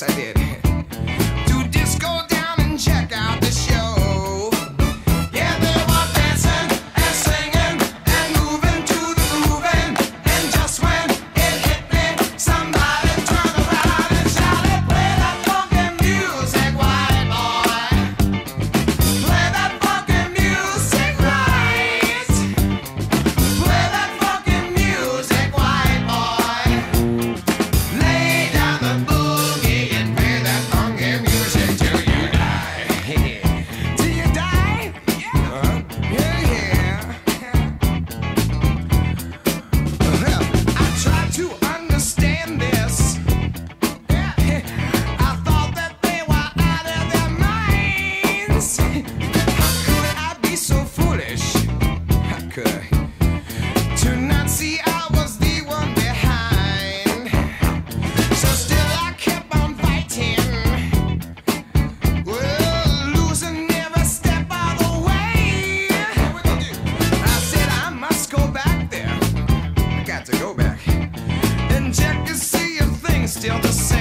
yes I did, to just go down and check out the show. Still the same.